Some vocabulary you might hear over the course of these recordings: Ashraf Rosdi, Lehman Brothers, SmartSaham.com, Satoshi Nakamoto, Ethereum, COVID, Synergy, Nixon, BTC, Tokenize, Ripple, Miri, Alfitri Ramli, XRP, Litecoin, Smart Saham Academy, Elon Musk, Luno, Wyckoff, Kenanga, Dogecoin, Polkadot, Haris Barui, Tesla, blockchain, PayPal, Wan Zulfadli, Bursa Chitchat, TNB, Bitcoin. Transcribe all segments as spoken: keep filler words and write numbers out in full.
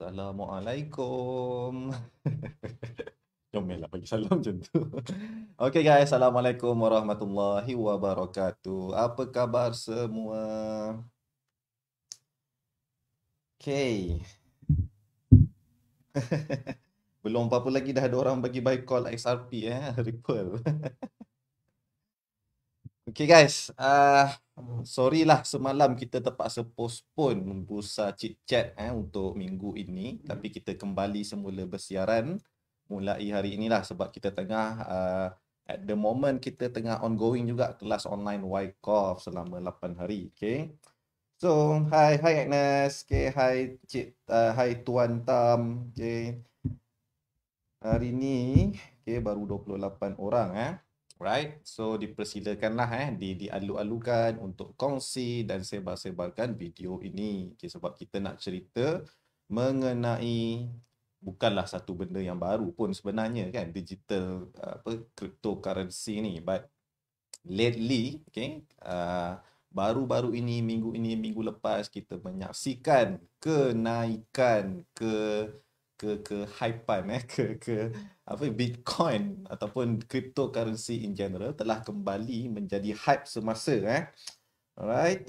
Assalamualaikum. Jomel lah bagi salam macam tu. Okay guys, Assalamualaikum warahmatullahi wabarakatuh. Apa khabar semua? Okay. Belum apa-apa lagi dah ada orang bagi buy call X R P eh, Ripple. Okay guys, uh, sorry lah semalam kita terpaksa postpone bursa chit-chat eh, untuk minggu ini. Tapi kita kembali semula bersiaran mulai hari inilah sebab kita tengah, uh, at the moment kita tengah ongoing juga kelas online Wyckoff selama lapan hari. Okay. So, hi, hi Agnes, okay, hi Cik, uh, hi Tuan Tam, okay. Hari ni, okay, baru dua puluh lapan orang eh. Right, so dipersilakanlah eh, di dialu-alukan untuk kongsi dan sebar-sebarkan video ini. Okay, sebab kita nak cerita mengenai bukanlah satu benda yang baru pun sebenarnya kan, digital apa cryptocurrency ni, but lately, okay, uh, baru-baru ini, minggu ini, minggu lepas kita menyaksikan kenaikan ke ke ke hypean eh ke ke apa Bitcoin ataupun cryptocurrency in general telah kembali menjadi hype semasa eh. Alright.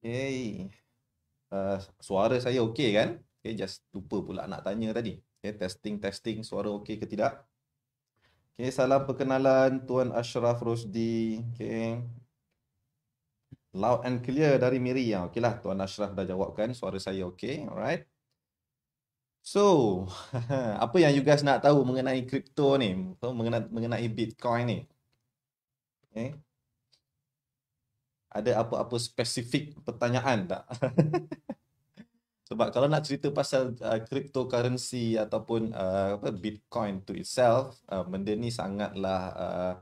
Okay. Uh, suara saya okey kan? Okay, just lupa pula nak tanya tadi. Okay, testing testing suara okey ke tidak? Okay, salam perkenalan Tuan Ashraf Rosdi. Okay. Loud and clear dari Miri. Ya, okeylah Tuan Ashraf dah jawabkan, suara saya okey. Alright. So, apa yang you guys nak tahu mengenai kripto ni, mengenai, mengenai Bitcoin ni? Okay. Ada apa-apa spesifik pertanyaan tak? Sebab kalau nak cerita pasal uh, cryptocurrency ataupun uh, apa, Bitcoin to itself, uh, benda ni sangatlah uh,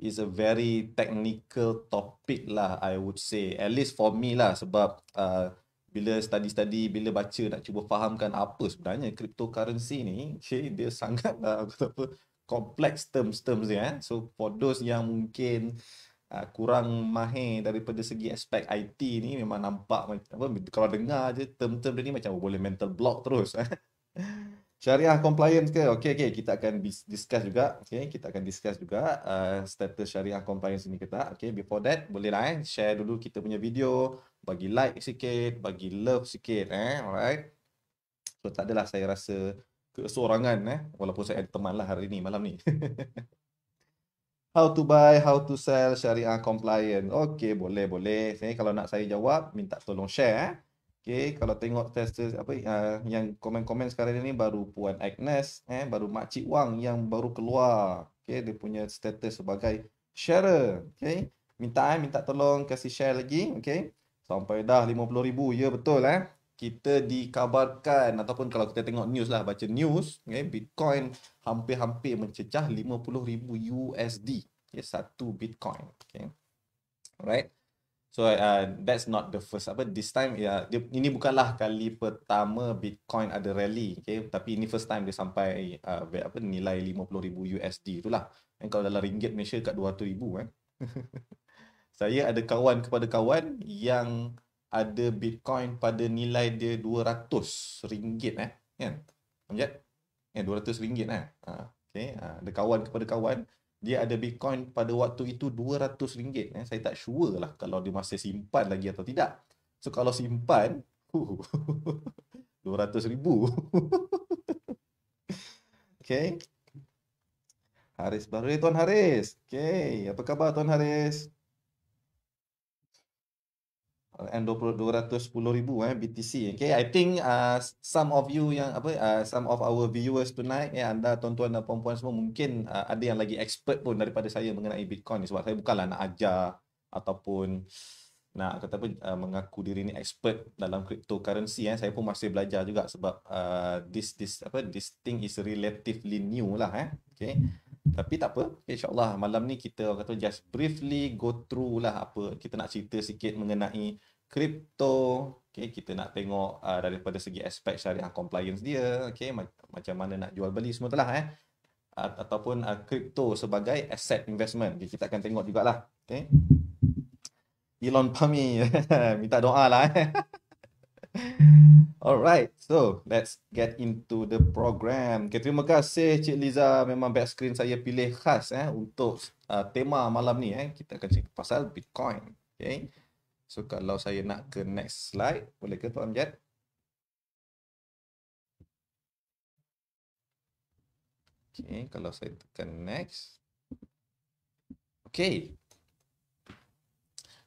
is a very technical topic lah, I would say. At least for me lah, sebab uh, bila study-study, bila baca nak cuba fahamkan apa sebenarnya cryptocurrency ni, okay, dia sangatlah apa, complex terms-terms dia eh. So for those yang mungkin uh, kurang mahir daripada segi aspek I T ni, memang nampak apa, kalau dengar je term-term dia ni macam boleh mental block terus eh. Syariah compliance ke? Okay, okay, kita akan discuss juga. Okay, kita akan discuss juga uh, status syariah compliance ni ke tak. Okay, before that, boleh lah eh, share dulu kita punya video, bagi like sikit, bagi love sikit eh, alright. So tak adalah saya rasa kesorangan eh, walaupun saya ada teman lah hari ni, malam ni. How to buy, how to sell syariah compliant. Okay, boleh, boleh. Saya kalau nak saya jawab, minta tolong share eh. Okay, kalau tengok testers apa uh, yang komen-komen sekarang ni baru Puan Agnes eh, baru Makcik Wang yang baru keluar. Okay, dia punya status sebagai sharer. Okay, minta eh, minta tolong kasih share lagi. Okay. Sampai dah lima puluh ribu. Ya betul eh. Kita dikabarkan ataupun kalau kita tengok news lah, baca news, okay, Bitcoin hampir-hampir mencecah lima puluh ribu U S D. Okay, satu Bitcoin. Okay. Alright. So uh, that's not the first apa this time ya. Yeah, ini bukanlah kali pertama Bitcoin ada rally. Okay, tapi ini first time dia sampai uh, apa nilai lima puluh ribu U S D itulah. Dan kalau dalam ringgit Malaysia kat dua ratus ribu eh. Saya ada kawan kepada kawan yang ada Bitcoin pada nilai dia dua ratus ringgit eh. Kan? Amjad? Eh, dua ratus ringgit eh. Ha, okay. Ha, ada kawan kepada kawan, dia ada Bitcoin pada waktu itu dua ratus ringgit eh. Saya tak sure lah kalau dia masih simpan lagi atau tidak. So, kalau simpan, huh, dua ratus ribu. Okay. Haris Barui, Tuan Haris. Okay. Apa khabar Tuan Haris? And dua ratus sepuluh ribu eh B T C. Okay, I think uh, some of you yang apa uh, some of our viewers tonight eh, anda tuan-tuan dan puan-puan semua mungkin uh, ada yang lagi expert pun daripada saya mengenai Bitcoin ni, sebab saya bukanlah nak ajar ataupun nak kata apa uh, mengaku diri ni expert dalam cryptocurrency eh. Saya pun masih belajar juga sebab uh, this this apa this thing is relatively new lah eh. Okay. Tapi tak apa, okay, insyaAllah malam ni kita kata just briefly go through lah apa kita nak cerita sikit mengenai kripto. Okay, kita nak tengok uh, daripada segi aspek syariah compliance dia, okay, ma macam mana nak jual beli semua tu lah eh. A ataupun kripto uh, sebagai asset investment, okay, kita akan tengok jugalah. Okay. Elon Pami, minta doa lah eh. Alright, so let's get into the program. Okay, terima kasih Cik Liza. Memang back screen saya pilih khas eh untuk uh, tema malam ni eh. Kita akan cerita pasal Bitcoin. Okay. So kalau saya nak ke next slide, boleh ke Tuan Amjad? Okay, kalau saya tekan next. Okay.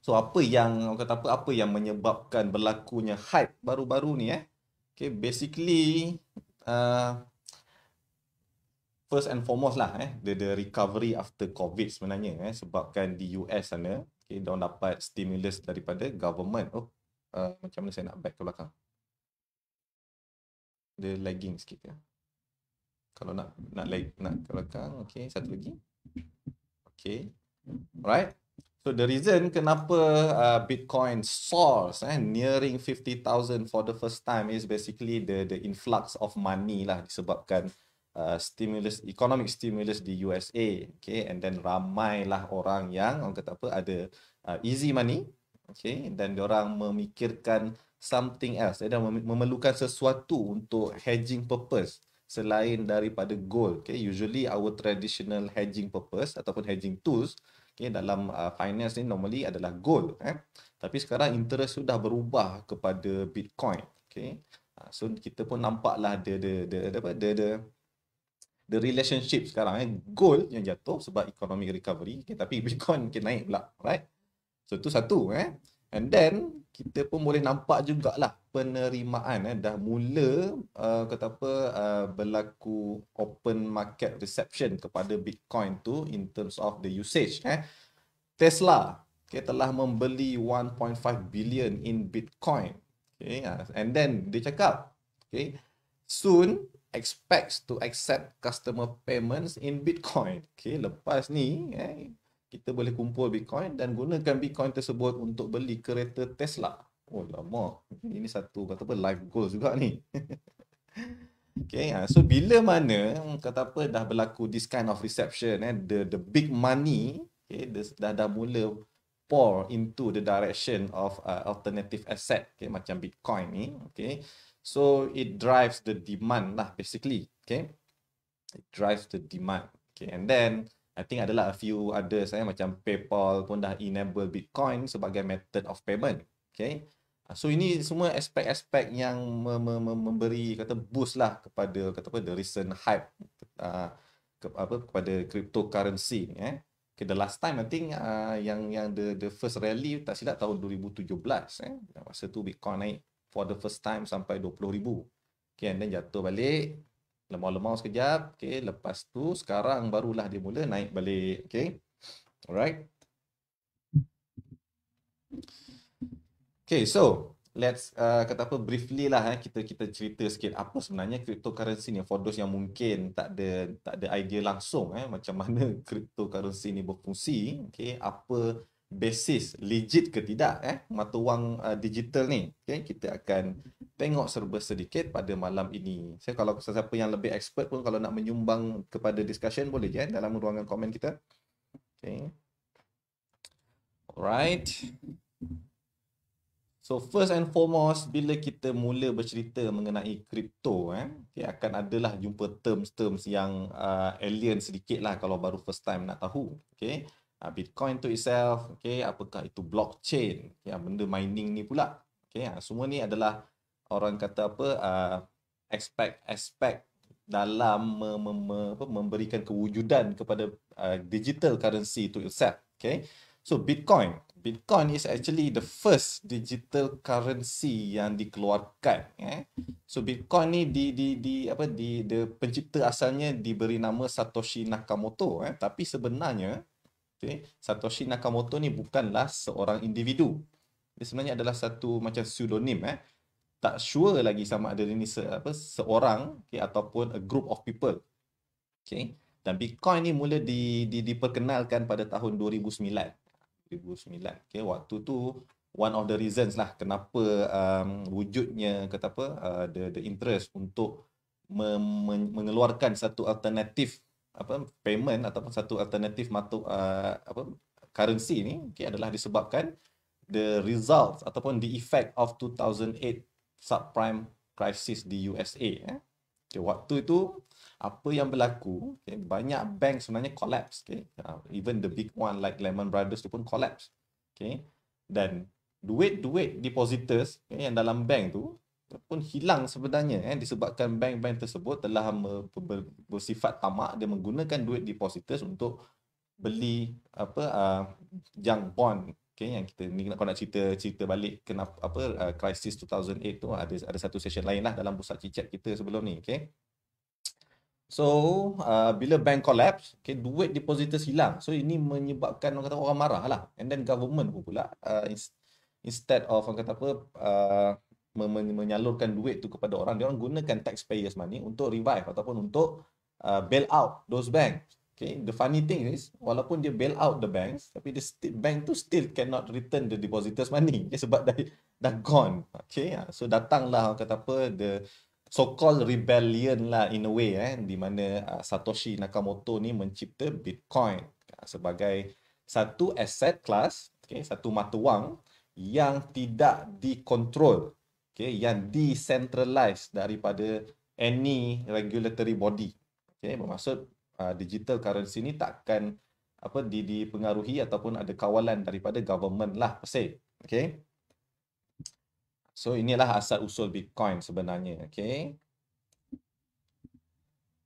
So apa yang orang kata apa apa yang menyebabkan berlakunya hype baru-baru ni eh? Okay, basically uh, first and foremost lah eh the, the recovery after COVID sebenarnya eh sebabkan di U S sana okay, diorang dapat stimulus daripada government. Oh, uh, macam mana saya nak back ke belakang? Dia lagging sikit ke? Kalau nak nak lag nak ke belakang. Okay, satu lagi. Okay. Alright. So the reason kenapa uh, Bitcoin soars eh, nearing fifty thousand for the first time is basically the the influx of money lah disebabkan uh, stimulus economic stimulus di U S A, okay, and then ramailah orang yang orang kata apa ada uh, easy money, okay, dan diorang memikirkan something else, dan memerlukan sesuatu untuk hedging purpose selain daripada gold, okay. Usually our traditional hedging purpose ataupun hedging tools okay, dalam uh, finance ni normally adalah gold eh. Tapi sekarang interest sudah berubah kepada Bitcoin. Okay. So kita pun nampaklah the the the apa the, the the relationship sekarang eh, gold yang jatuh sebab economic recovery okay, tapi Bitcoin mungkin naik pula, right? So tu satu eh. And then kita pun boleh nampak jugalah penerimaan eh dah mula uh, kata apa uh, berlaku open market reception kepada Bitcoin tu in terms of the usage eh. Tesla okay, telah membeli one point five billion in Bitcoin okay, and then dia cakap okay, soon expects to accept customer payments in Bitcoin okay, lepas ni eh, kita boleh kumpul Bitcoin dan gunakan Bitcoin tersebut untuk beli kereta Tesla. Oh lama. Ini satu kata apa life goal juga ni. Okay, so bila mana kata apa dah berlaku this kind of reception eh, the the big money okay, dah dah mula pour into the direction of uh, alternative asset okay, macam Bitcoin ni okay. So it drives the demand lah basically okay. It drives the demand okay, and then I think adalah a few others eh, macam PayPal pun dah enable Bitcoin sebagai method of payment. Okay. So ini semua aspek-aspek yang me me memberi kata boost lah kepada kata apa the recent hype uh, ke apa kepada cryptocurrency eh. Okay, the last time I think uh, yang yang the the first rally tak silap tahun dua ribu tujuh belas eh. Masa tu Bitcoin naik for the first time sampai dua puluh ribu. Okay, and then jatuh balik lemau-lemau sekejap. Okay, lepas tu sekarang barulah dia mula naik balik. Okay. Alright. Okay, so let's uh, kata apa briefly lah eh, kita kita cerita sikit apa sebenarnya cryptocurrency ni for those yang mungkin tak ada tak ada idea langsung eh macam mana cryptocurrency ni berfungsi. Okay, apa basis legit ke tidak eh mata wang uh, digital ni. Okay, kita akan tengok serba sedikit pada malam ini. Saya so, kalau sesiapa yang lebih expert pun kalau nak menyumbang kepada discussion boleh je eh, dalam ruangan komen kita. Okay. Alright. So first and foremost, bila kita mula bercerita mengenai kripto, eh, okay, akan adalah jumpa terms-terms yang uh, alien sedikit lah kalau baru first time nak tahu. Okay, uh, Bitcoin to itself, okay, apakah itu blockchain, okay, benda mining ni pula. Okay, uh, semua ni adalah orang kata apa, uh, aspek-aspek dalam me me me apa, memberikan kewujudan kepada uh, digital currency to itself. Okay, so Bitcoin. Bitcoin is actually the first digital currency yang dikeluarkan eh. So Bitcoin ni di di di apa di the pencipta asalnya diberi nama Satoshi Nakamoto eh, tapi sebenarnya okay, Satoshi Nakamoto ni bukanlah seorang individu. Dia sebenarnya adalah satu macam pseudonym eh. Tak sure lagi sama ada ini se, apa seorang okay, ataupun a group of people. Okay, dan Bitcoin ni mula di, di diperkenalkan pada tahun dua ribu sembilan. dua ribu sembilan. Okay, waktu tu one of the reasons lah kenapa um, wujudnya kata apa uh, the the interest untuk mengeluarkan satu alternatif apa payment ataupun satu alternatif mata uh, apa currency ni okay, adalah disebabkan the results ataupun the effect of two thousand eight subprime crisis di U S A. Eh. Okay, waktu itu apa yang berlaku? Okay, banyak bank sebenarnya collapse. Okay. Uh, even the big one like Lehman Brothers tu pun collapse. Okay. Dan duit-duit depositors okay, yang dalam bank tu pun hilang sebenarnya eh, disebabkan bank-bank tersebut telah bersifat tamak. Dia menggunakan duit depositors untuk beli apa uh, junk bond. Okay, yang kita ni kau nak cerita cerita balik kenapa apa uh, krisis two thousand eight tu, ada ada satu session lain lah dalam pusat cicat kita sebelum ni. Okay, so uh, bila bank collapse, okay, duit depositors hilang, so ini menyebabkan orang kata orang marah lah, and then government pula uh, instead of orang kata apa uh, menyalurkan duit tu kepada orang, dia orang gunakan taxpayers money untuk revive ataupun untuk uh, bail out those banks. Okay, the funny thing is, walaupun dia bail out the banks, tapi the bank tu still cannot return the depositors money, okay, sebab dah dah gone. Okay, so datanglah kata apa the so-called rebellion lah in a way, eh, di mana uh, Satoshi Nakamoto ni mencipta Bitcoin uh, sebagai satu aset class, okay, satu mata wang yang tidak dikontrol. Okay, yang decentralized daripada any regulatory body. Okay, bermaksud uh, digital currency ni takkan apa di dipengaruhi ataupun ada kawalan daripada government lah per se. Okay. So inilah asal usul Bitcoin sebenarnya. Okay.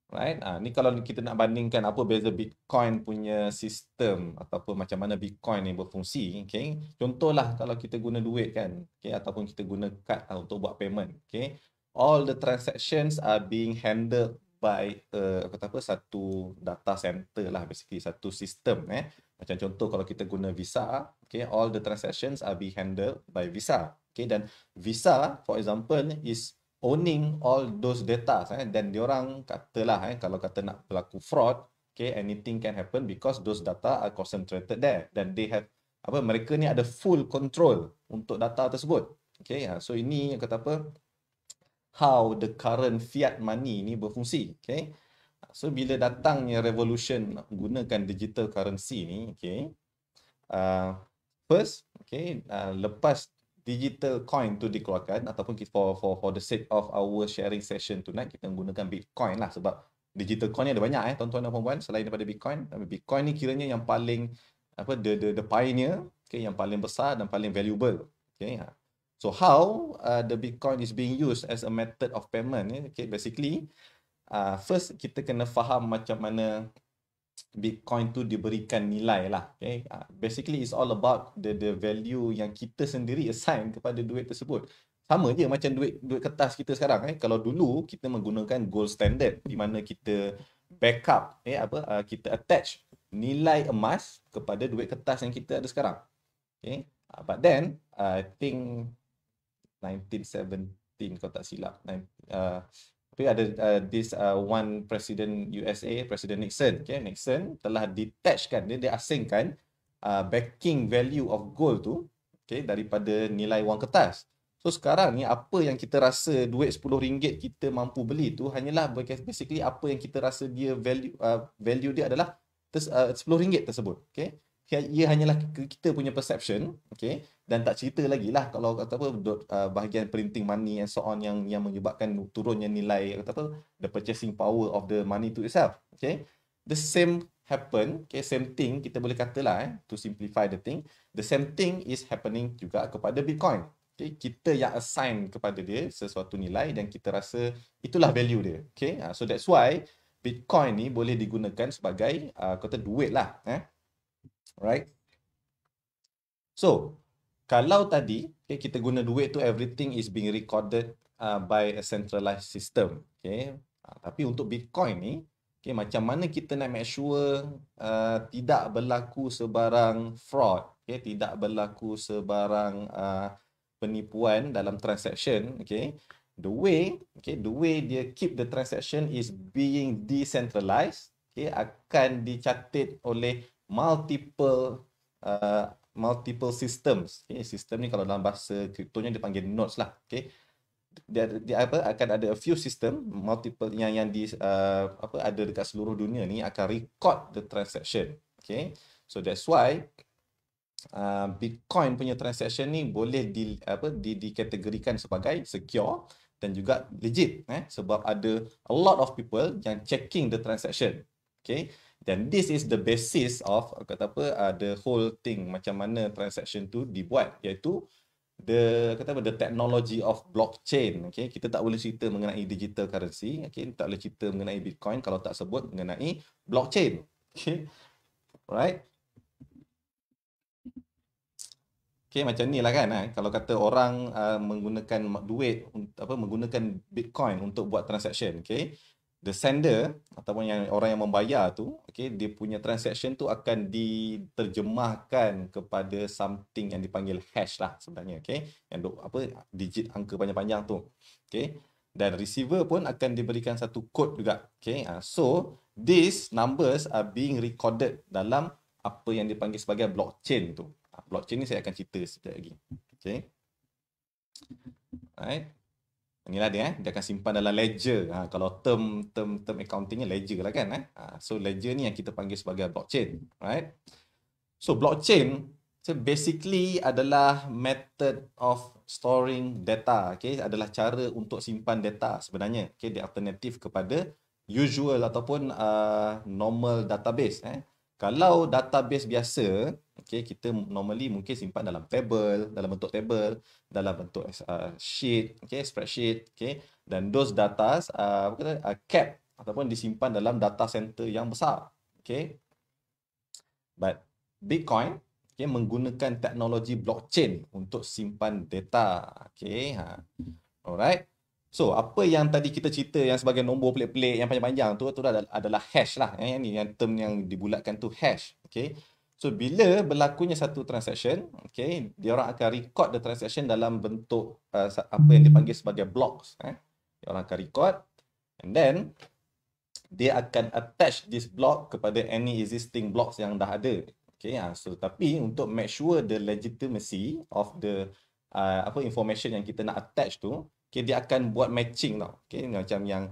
Right. Ah, ni kalau kita nak bandingkan apa beza Bitcoin punya sistem ataupun macam mana Bitcoin ni berfungsi, okey. Contohlah kalau kita guna duit kan, okey, ataupun kita guna kad lah untuk buat payment, okey. All the transactions are being handled by uh, apa kata apa satu data center lah, basically satu sistem eh. Macam contoh kalau kita guna Visa, okey, all the transactions are being handled by Visa. Okey, dan Visa for example is owning all those data, eh, dan diorang katalah eh, kalau kata nak berlaku fraud, okay, anything can happen because those data are concentrated there, dan they have apa mereka ni ada full control untuk data tersebut. Okay, so ini kata apa how the current fiat money ni berfungsi. Okay, so bila datangnya revolution gunakan digital currency ni, okay, uh, first, okay, uh, lepas digital coin tu dikeluarkan, ataupun for for for the sake of our sharing session tonight, kita menggunakan Bitcoin lah sebab digital coin ni ada banyak eh tuan-tuan dan puan-puan selain daripada Bitcoin. Tapi Bitcoin ni kiranya yang paling apa the the, the pioneer, okay, yang paling besar dan paling valuable. Okay, so how uh, the Bitcoin is being used as a method of payment ni, okay, basically uh, first kita kena faham macam mana Bitcoin tu diberikan nilai lah, okay. Basically it's all about the the value yang kita sendiri assign kepada duit tersebut. Sama je macam duit duit kertas kita sekarang eh. Kalau dulu kita menggunakan gold standard di mana kita backup eh apa uh, kita attach nilai emas kepada duit kertas yang kita ada sekarang. Okay. Uh, but then uh, I think nineteen seventeen kalau tak silap. Uh, Tapi ada uh, this uh, one President U S A, President Nixon. Okay, Nixon telah detachkan, dia, dia asingkan uh, backing value of gold tu, okay, daripada nilai wang kertas. So sekarang ni apa yang kita rasa duit sepuluh ringgit kita mampu beli tu hanyalah basically apa yang kita rasa dia value uh, value dia adalah ters, uh, sepuluh ringgit tersebut. Okay. Ia hanyalah kita punya perception, okay, dan tak cerita lagi lah kalau kata apa bahagian printing money and so on yang yang menyebabkan turunnya nilai kata apa the purchasing power of the money to itself, okay. The same happen, okay, same thing kita boleh katalah eh, to simplify the thing, the same thing is happening juga kepada Bitcoin, okay. Kita yang assign kepada dia sesuatu nilai dan kita rasa itulah value dia, okay. So that's why Bitcoin ni boleh digunakan sebagai uh, kata duit lah eh. Right. So, kalau tadi okay, kita guna duit tu everything is being recorded uh, by a centralized system. Okay. Uh, tapi untuk Bitcoin ni, okay, macam mana kita nak make sure uh, tidak berlaku sebarang fraud, okay, tidak berlaku sebarang uh, penipuan dalam transaction, okay. The way, okay, the way dia keep the transaction is being decentralized, okay, akan dicatat oleh multiple uh, multiple systems. Okay, sistem ni kalau dalam bahasa kriptonya dipanggil nodes lah. Okay, dia, dia apa akan ada a few system multiple yang yang di uh, apa ada dekat seluruh dunia ni akan record the transaction. Okay, so that's why uh, Bitcoin punya transaction ni boleh di, apa, di, dikategorikan sebagai secure dan juga legit, eh? Sebab ada a lot of people yang checking the transaction. Okay, dan this is the basis of kata apa uh, the whole thing, macam mana transaction tu dibuat, iaitu the kata apa the technology of blockchain. Okay, kita tak boleh cerita mengenai digital currency, okay, tak boleh cerita mengenai Bitcoin kalau tak sebut mengenai blockchain. Okay, right? Okay, macam ni lah kan. Ha? Kalau kata orang uh, menggunakan duit, apa, menggunakan Bitcoin untuk buat transaction, okay, the sender ataupun yang orang yang membayar tu, okay, dia punya transaction tu akan diterjemahkan kepada something yang dipanggil hash lah sebenarnya, okay, yang apa digit angka panjang-panjang tu, okay, dan receiver pun akan diberikan satu kod juga, okay. Uh, so these numbers are being recorded dalam apa yang dipanggil sebagai blockchain tu. Blockchain ni saya akan cerita sekejap lagi. Okay. Alright. Inilah dia. Eh? Dia akan simpan dalam ledger. Ha, kalau term term term accountingnya ledger lah kan. Eh? Ha, so ledger ni yang kita panggil sebagai blockchain. Alright. So blockchain so basically adalah method of storing data. Okay. Adalah cara untuk simpan data sebenarnya. Okay. Dia alternatif kepada usual ataupun uh, normal database. Eh? Kalau database biasa, okay, kita normally mungkin simpan dalam table, dalam bentuk table, dalam bentuk uh, sheet, okay, spreadsheet, okay, dan those data uh, apa kata, uh, cap ataupun disimpan dalam data center yang besar, okay. But Bitcoin, okay, menggunakan teknologi blockchain untuk simpan data, okay. Ha. Alright. So, apa yang tadi kita cerita yang sebagai nombor pelik-pelik yang panjang-panjang tu, tu adalah, adalah hash lah. Yang ni, yang term yang dibulatkan tu hash. Okay. So, bila berlakunya satu transaction, okay, diorang akan record the transaction dalam bentuk uh, apa yang dipanggil sebagai blocks. Eh. Diorang akan record and then, dia akan attach this block kepada any existing blocks yang dah ada. Okay. Uh, so, tapi untuk make sure the legitimacy of the uh, apa information yang kita nak attach tu, okay, dia akan buat matching tau. Okay, macam yang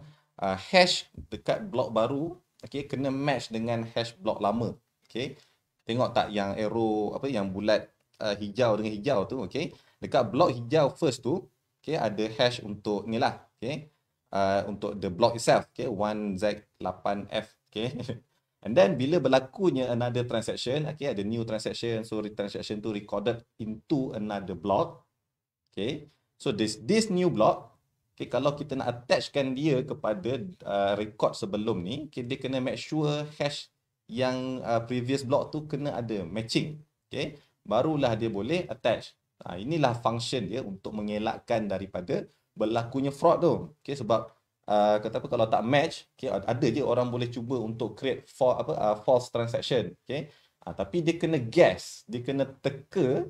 uh, hash dekat blok baru, okay, kena match dengan hash blok lama. Okay, tengok tak yang arrow apa yang bulat uh, hijau dengan hijau tu, okay, dekat blok hijau first tu, okay, ada hash untuk ni lah, okay, uh, untuk the block itself, okay, one Z eight F, okay. And then bila berlakunya another transaction, okay, ada new transaction, so transaction tu recorded into another block, okay. So this this new block, okay, kalau kita nak attachkan dia kepada uh, record sebelum ni, okay, dia kena make sure hash yang uh, previous block tu kena ada matching, okay, barulah dia boleh attach. Ha, inilah function dia untuk mengelakkan daripada berlakunya fraud tu, okay, sebab uh, kata apa kalau tak match, okay, ada je orang boleh cuba untuk create for, apa, uh, false transaction, okay, ha, tapi dia kena guess, dia kena teka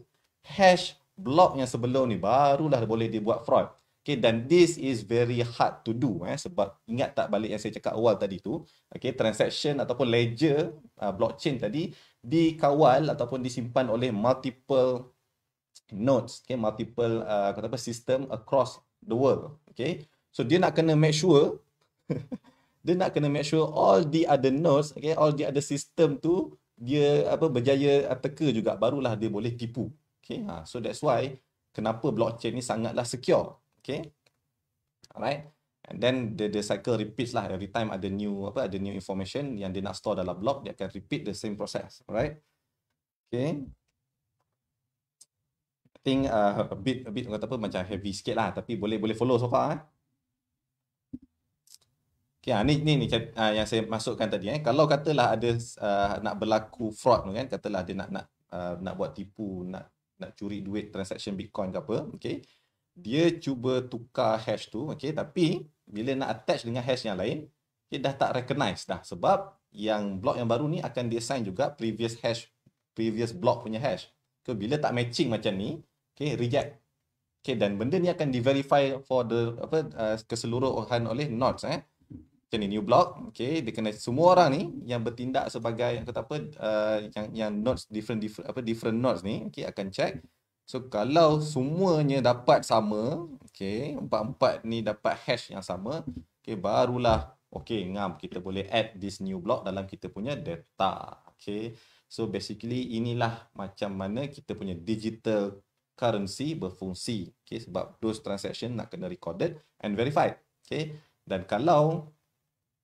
hash blok yang sebelum ni, barulah boleh dibuat fraud. Okay, dan this is very hard to do. Eh, sebab ingat tak balik yang saya cakap awal tadi tu. Okay, transaction ataupun ledger uh, blockchain tadi dikawal ataupun disimpan oleh multiple nodes. Okay, multiple uh, kata apa, system across the world. Okay, so dia nak kena make sure, dia nak kena make sure all the other nodes, okay, all the other system tu, dia apa berjaya teka juga, barulah dia boleh tipu. Okay, ha, so that's why kenapa blockchain ni sangatlah secure. Okay, alright, and then the, the cycle repeats lah, every time ada new apa ada new information yang dia nak store dalam block, dia akan repeat the same process, alright. Okay, I think uh, a bit a bit kata apa macam heavy sikit lah, tapi boleh boleh follow so far. Eh? Okay, ha, ni ni ni uh, yang saya masukkan tadi. Eh, kalau katalah ada uh, nak berlaku fraud tu kan, katalah dia nak nak uh, nak buat tipu, nak nak curi duit transaction Bitcoin ke apa, okay, dia cuba tukar hash tu, okay, tapi bila nak attach dengan hash yang lain, okay, dah tak recognize dah, sebab yang block yang baru ni akan design juga previous hash, previous block punya hash, okay, bila tak matching macam ni, okay, reject, okay, dan benda ni akan di-verify for the apa uh, keseluruhan oleh nodes, eh, macam ni, new block, okay, dia kena semua orang ni yang bertindak sebagai yang kata apa uh, yang yang nodes different different apa different nodes ni, okay, akan check. So kalau semuanya dapat sama, okay, empat-empat ni dapat hash yang sama, okay, barulah okay ngam kita boleh add this new block dalam kita punya data, okay. So basically inilah macam mana kita punya digital currency berfungsi. Okay, sebab those transaction nak kena recorded and verified. Okay, dan kalau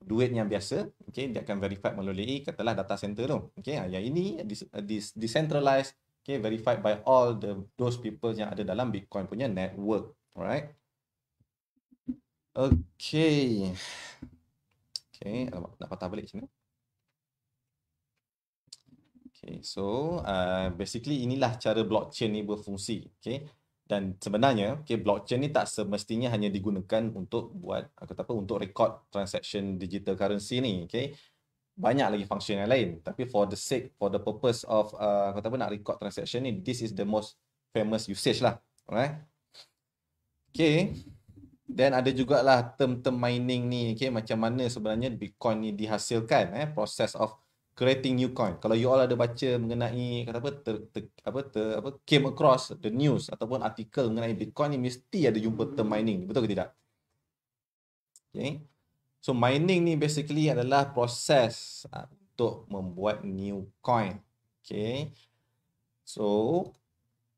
duit yang biasa, okay, dia akan verified melalui katalah data center tu. Okay, yang ini decentralized, okay, verified by all the those people yang ada dalam Bitcoin punya network. Alright. Okay. Okay, alamak, nak patah balik macam mana? Okay, so uh, basically inilah cara blockchain ni berfungsi. Okay, dan sebenarnya okay, blockchain ni tak semestinya hanya digunakan untuk buat aku kata apa untuk record transaction digital currency ni. Okay, banyak lagi function yang lain. Tapi for the sake, for the purpose of uh, aku kata apa nak record transaction ni, this is the most famous usage lah. Alright. Okay. Dan ada jugalah term-term mining ni, okay, macam mana sebenarnya Bitcoin ni dihasilkan, eh, process of creating new coin. Kalau you all ada baca mengenai kata apa ter, ter, apa ter, apa came across the news ataupun artikel mengenai Bitcoin ni, mesti ada jumpa term mining, betul ke tidak? Okay. So mining ni basically adalah proses uh, untuk membuat new coin. Okay. So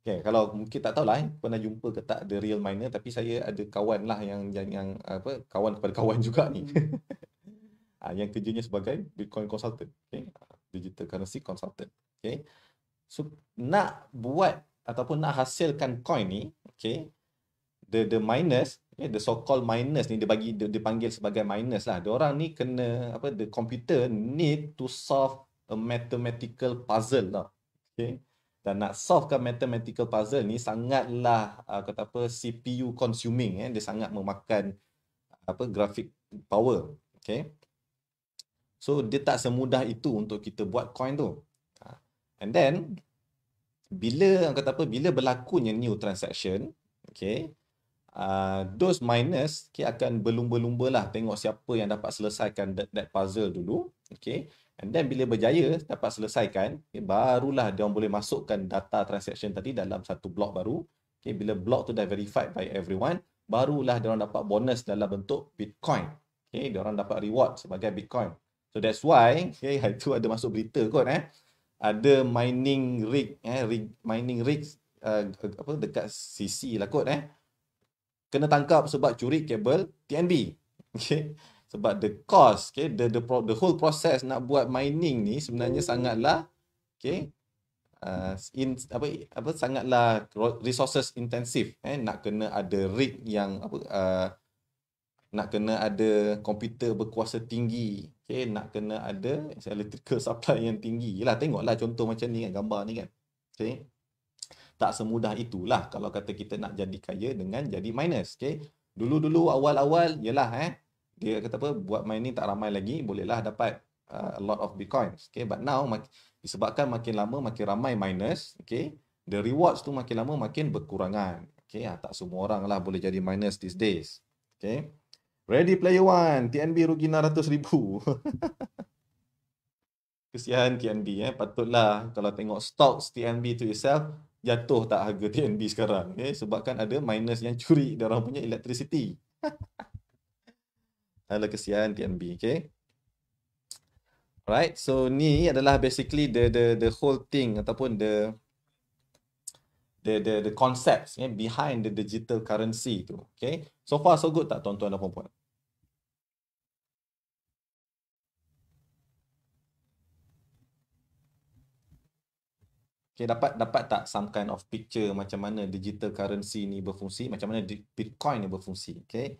okay, kalau mungkin tak tahulah eh, pernah jumpa ke tak the real miner, tapi saya ada kawan lah yang yang, yang apa kawan kepada kawan juga ni. Ah yang kerjanya sebagai Bitcoin consultant, okay? Digital currency consultant. Okay. So nak buat ataupun nak hasilkan coin ni, okay, the the miners, okay, the so called miners ni dia bagi dia dipanggil sebagai miners lah. Diorang ni kena apa the computer need to solve a mathematical puzzle lah. Okay. Dan nak solvekan mathematical puzzle ni sangatlah uh, kata apa C P U consuming, eh, dia sangat memakan apa graphic power. Okay, so dia tak semudah itu untuk kita buat coin tu. And then bila kata apa bila berlakunya new transaction, okay, uh, those miners okay, akan berlumba-lumba lah tengok siapa yang dapat selesaikan that, that puzzle dulu. Okay. And then bila berjaya dapat selesaikan, okay, barulah dia boleh masukkan data transaction tadi dalam satu blok baru. Okay, bila blok tu dah verified by everyone, barulah dia orang dapat bonus dalam bentuk Bitcoin. Okay, dia orang dapat reward sebagai Bitcoin. So that's why, okay, itu ada masuk berita kot eh. Ada mining rig eh rig, mining rig uh, apa dekat C C lah kot eh. Kena tangkap sebab curi kabel T N B. Okay. Sebab the cost, okay, the, the the whole process nak buat mining ni sebenarnya sangatlah, okay, uh, in, apa apa sangatlah resources intensive. Eh, nak kena ada rig yang apa, uh, nak kena ada komputer berkuasa tinggi, okay, nak kena ada electrical supply yang tinggi. Yalah, tengoklah contoh macam ni kan, gambar ni kan, okay. Tak semudah itulah kalau kata kita nak jadi kaya dengan jadi miners, okay. Dulu-dulu awal-awal, yalah eh. Dia kata apa, buat mining tak ramai lagi, bolehlah dapat uh, a lot of bitcoins. Okay, but now, mak disebabkan makin lama, makin ramai miners, okay, the rewards tu makin lama, makin berkurangan. Okay, ah, tak semua orang lah boleh jadi miners these days. Okay, Ready Player One, T N B rugi enam ratus ribu. Kesian T N B, eh. Patutlah kalau tengok stocks T N B to yourself, jatuh tak harga T N B sekarang. Okay, sebabkan ada miners yang curi diorang punya electricity. Ala kesian T N B, okay. Alright, so ni adalah basically the the the whole thing ataupun the the the, the concepts eh, behind the digital currency tu, okay. So far so good tak tuan-tuan dan puan-puan? Okay, dapat dapat tak some kind of picture macam mana digital currency ni berfungsi, macam mana Bitcoin ni berfungsi, okay?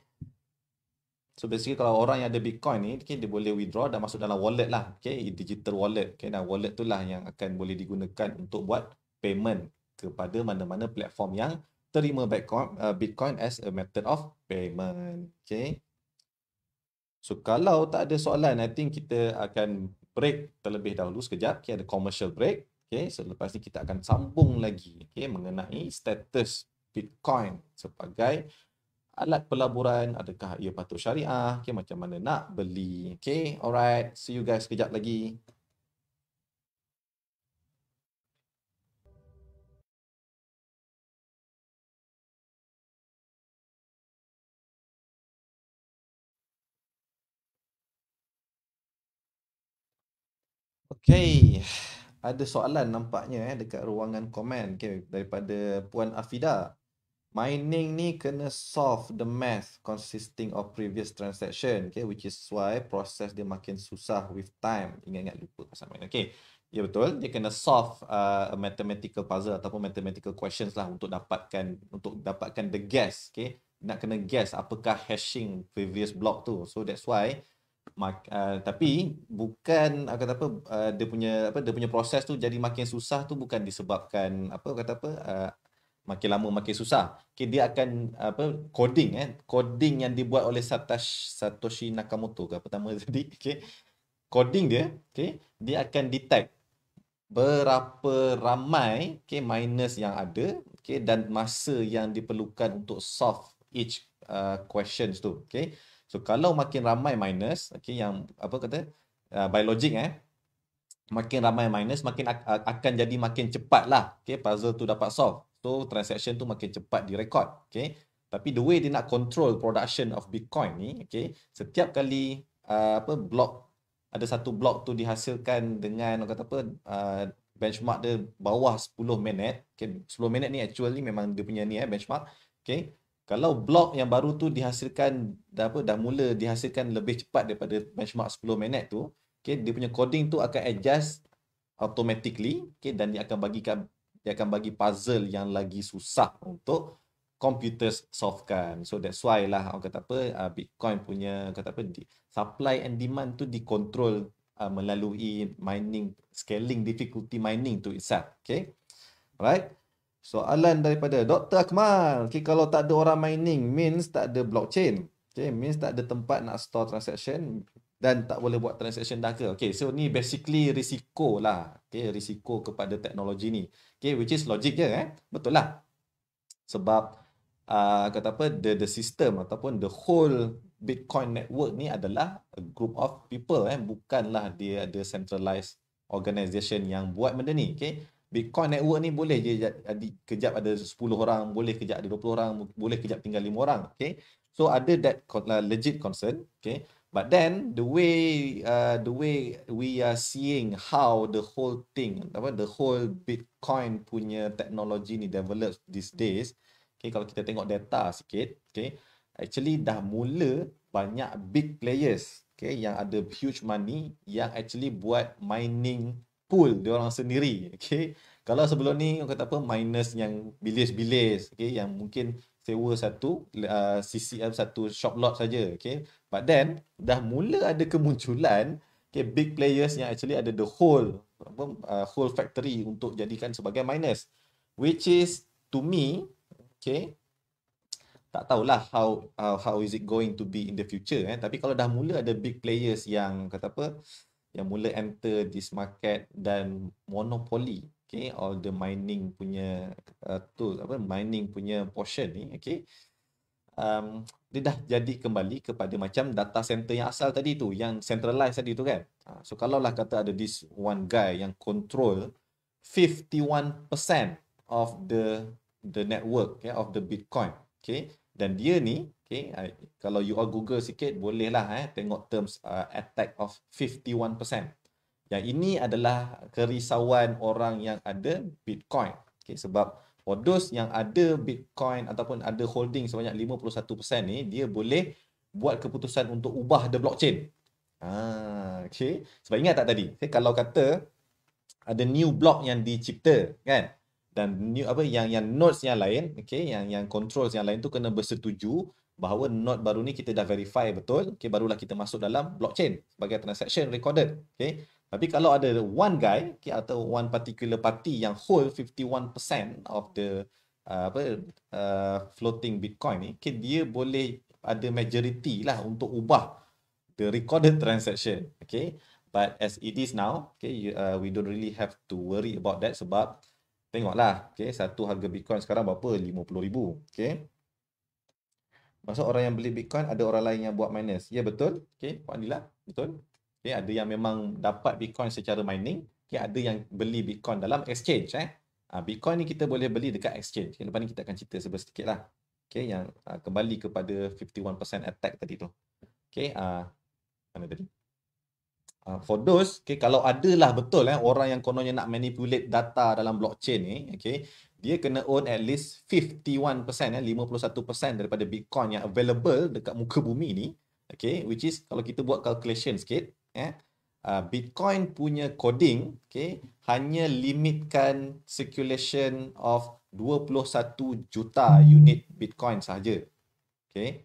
So basically kalau orang yang ada Bitcoin ni, okay, dia boleh withdraw dan masuk dalam wallet lah, okay, digital wallet, okay, dan wallet tu lah yang akan boleh digunakan untuk buat payment kepada mana-mana platform yang terima Bitcoin, uh, Bitcoin as a method of payment, okay. So kalau tak ada soalan, I think kita akan break terlebih dahulu sekejap, okay, ada commercial break, okay, so lepas ni kita akan sambung lagi, okay, mengenai status Bitcoin sebagai alat pelaburan, adakah ia patut syariah, okay, macam mana nak beli, okay, alright, see you guys sekejap lagi. Okay, ada soalan nampaknya eh, dekat ruangan komen, okay, daripada Puan Afida. Mining ni kena solve the math consisting of previous transaction, okay, which is why proses dia makin susah with time. Ingat-ingat lupa pasal main. Okay, ya betul, dia kena solve uh, a mathematical puzzle ataupun mathematical questions lah untuk dapatkan untuk dapatkan the guess, okay. Nak kena guess apakah hashing previous block tu. So that's why uh, tapi bukan uh, kata apa uh, dia punya apa dia punya proses tu jadi makin susah tu bukan disebabkan apa kata apa uh, makin lama makin susah. Okay, dia akan apa coding eh coding yang dibuat oleh Satoshi Satoshi Nakamoto ke apa nama tadi. Okay, coding dia, okay, dia akan detect berapa ramai okay miners yang ada, okay, dan masa yang diperlukan untuk solve each uh, questions tu. Okay, so kalau makin ramai miners, okay, yang apa kata uh, by logic eh makin ramai miners makin uh, akan jadi makin cepat lah, okay, puzzle tu dapat solve. So transaction tu makin cepat direkod, okay. Tapi the way dia nak control production of Bitcoin ni, okay, setiap kali uh, apa blok ada satu blok tu dihasilkan dengan kata apa uh, benchmark dia bawah sepuluh minit, okay, sepuluh minit ni actually memang dia punya ni eh benchmark, okay. Kalau blok yang baru tu dihasilkan dah apa dah mula dihasilkan lebih cepat daripada benchmark sepuluh minit tu, okay, dia punya coding tu akan adjust automatically, okay, dan dia akan bagikan dia akan bagi puzzle yang lagi susah untuk komputer solvekan. So that's why lah orang kata apa Bitcoin punya kata apa supply and demand tu dikontrol uh, melalui mining scaling difficulty mining tu itself. Okay, alright. Soalan daripada Doktor Akmal. Okay, kalau tak ada orang mining means tak ada blockchain. Okay, means tak ada tempat nak store transaction dan tak boleh buat transaction dah ke. Okay, so ni basically risiko lah. Okay, risiko kepada teknologi ni. Okay, which is logic je eh. Betul lah. Sebab uh, kata apa the the system ataupun the whole Bitcoin network ni adalah a group of people eh, bukanlah dia ada centralized organisation yang buat benda ni. Okay, Bitcoin network ni boleh je kejap ada sepuluh orang, boleh kejap ada dua puluh orang, boleh kejap tinggal lima orang. Okay, so ada that legit concern. Okay, but then the way uh, the way we are seeing how the whole thing apa the whole Bitcoin punya technology ni develop these days, okay, kalau kita tengok data sikit, okay, actually dah mula banyak big players, okay, yang ada huge money yang actually buat mining pool dia orang sendiri, okey. Kalau sebelum ni orang kata apa miners yang bilis-bilis, okey, yang mungkin sewa satu uh, C C M satu shop lot saja, okey. But then dah mula ada kemunculan okey big players yang actually ada the whole apa uh, whole factory untuk jadikan sebagai miners, which is to me, okey, tak tahulah how uh, how is it going to be in the future eh, tapi kalau dah mula ada big players yang kata apa yang mula enter this market dan monopoli, okay, all the mining punya uh, tool apa mining punya portion ni, okay, um, dia dah jadi kembali kepada macam data center yang asal tadi tu, yang centralized tadi tu kan. So kalaulah kata ada this one guy yang control fifty-one percent of the the network, okay, of the Bitcoin, okay, dan dia ni, okay, I, kalau you all Google sikit bolehlah eh tengok terms uh, attack of fifty-one percent. Yang ini adalah kerisauan orang yang ada Bitcoin. Okay, sebab for those yang ada Bitcoin ataupun ada holding sebanyak lima puluh satu peratus ni, dia boleh buat keputusan untuk ubah the blockchain. Ah, okay. Sebab ingat tak tadi? Okay, kalau kata ada new block yang dicipta kan, dan new apa yang yang nodes yang lain, okay, yang yang controls yang lain tu kena bersetuju bahawa node baru ni kita dah verify betul, okay, barulah kita masuk dalam blockchain sebagai transaction recorded, okay. Tapi kalau ada one guy, okay, atau one particular party yang hold fifty-one percent of the uh, apa uh, floating Bitcoin ni, okay, dia boleh ada majority lah untuk ubah the recorded transaction, okay. But as it is now, okay, you, uh, we don't really have to worry about that sebab tengoklah, okay, satu harga Bitcoin sekarang berapa? lima puluh ribu, okay. Maksud orang yang beli Bitcoin, ada orang lain yang buat miners. Ya, betul. Okey, Pak Nila, betul. Okey, ada yang memang dapat Bitcoin secara mining. Okey, ada yang beli Bitcoin dalam exchange. Eh. Ha, Bitcoin ni kita boleh beli dekat exchange. Okay, lepas ni kita akan cerita sedikit lah. Okey, yang ha, kembali kepada fifty-one percent attack tadi tu. Okey, ha, mana tadi? Uh, for those, okay, kalau adalah betul eh, orang yang kononnya nak manipulate data dalam blockchain ni, okay, dia kena own at least fifty-one percent, eh, lima puluh satu peratus daripada Bitcoin yang available dekat muka bumi ni, okay, which is kalau kita buat calculation sikit, eh, uh, Bitcoin punya coding, okay, hanya limitkan circulation of dua puluh satu juta unit Bitcoin sahaja, okay,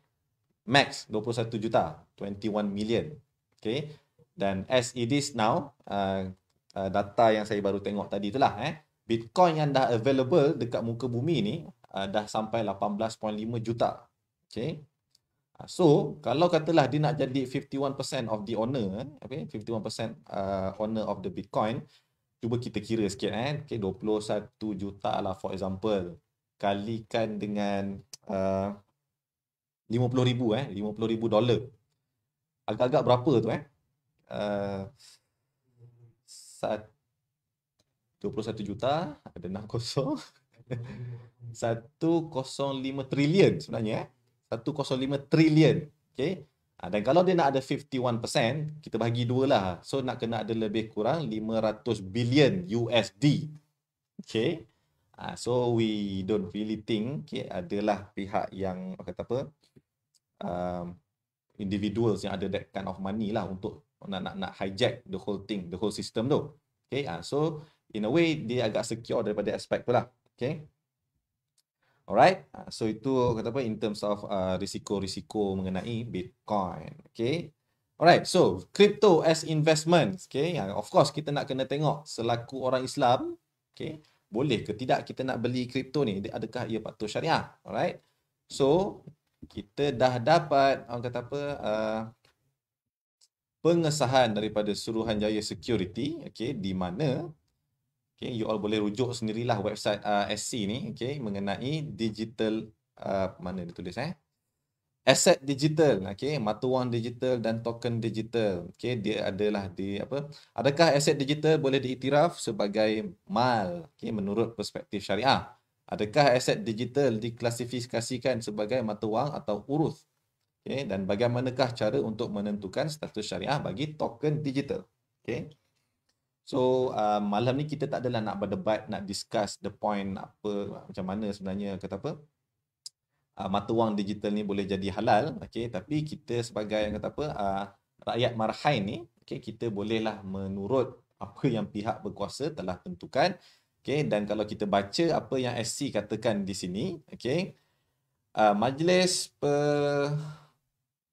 max dua puluh satu juta, dua puluh satu million, okay. Dan as it is now, uh, uh, data yang saya baru tengok tadi itulah, eh, Bitcoin yang dah available dekat muka bumi ni uh, dah sampai lapan belas perpuluhan lima juta. Okay. So, kalau katalah dia nak jadi lima puluh satu peratus of the owner, okay, lima puluh satu peratus uh, owner of the Bitcoin, cuba kita kira sikit, eh, okay, dua puluh satu juta lah for example, kalikan dengan uh, lima puluh ribu, eh, lima puluh ribu dolar. Agak-agak berapa tu, eh? Uh, dua puluh satu juta ada enam kosong seratus lima trilion sebenarnya, eh? seratus lima trilion, okay. Uh, dan kalau dia nak ada lima puluh satu peratus, kita bagi dua lah, so nak kena ada lebih kurang lima ratus bilion U S D, okay. Uh, so we don't really think, okay, adalah pihak yang kata apa, um, individuals yang ada that kind of money lah untuk Nak, nak nak hijack the whole thing, the whole system tu. Okay, uh, so in a way dia agak secure daripada aspek tu lah. Okay, alright, uh, so itu kata apa in terms of uh, risiko-risiko mengenai Bitcoin. Okay, alright, so crypto as investment. Okay, uh, of course kita nak kena tengok selaku orang Islam, okay, boleh ke tidak kita nak beli crypto ni, adakah ia patuh syariah? Alright, so kita dah dapat orang kata apa, uh, pengesahan daripada Suruhanjaya Security, okay, di mana, okay, you all boleh rujuk sendirilah website uh, S C ni, okay, mengenai digital, uh, mana dia tulis, eh, aset digital, okay, mata wang digital dan token digital, okay, dia adalah di apa, adakah aset digital boleh diiktiraf sebagai mal, okay, menurut perspektif syariah, adakah aset digital diklasifikasikan sebagai mata wang atau urus? Okay, dan bagaimanakah cara untuk menentukan status syariah bagi token digital? Okay. So, uh, malam ni kita tak adalah nak berdebat, nak discuss the point apa, macam mana sebenarnya kata apa, uh, mata wang digital ni boleh jadi halal. Okay, tapi kita sebagai kata apa, uh, rakyat marhain ni, okay, kita bolehlah menurut apa yang pihak berkuasa telah tentukan. Okay, dan kalau kita baca apa yang S C katakan di sini, okay, uh, majlis per...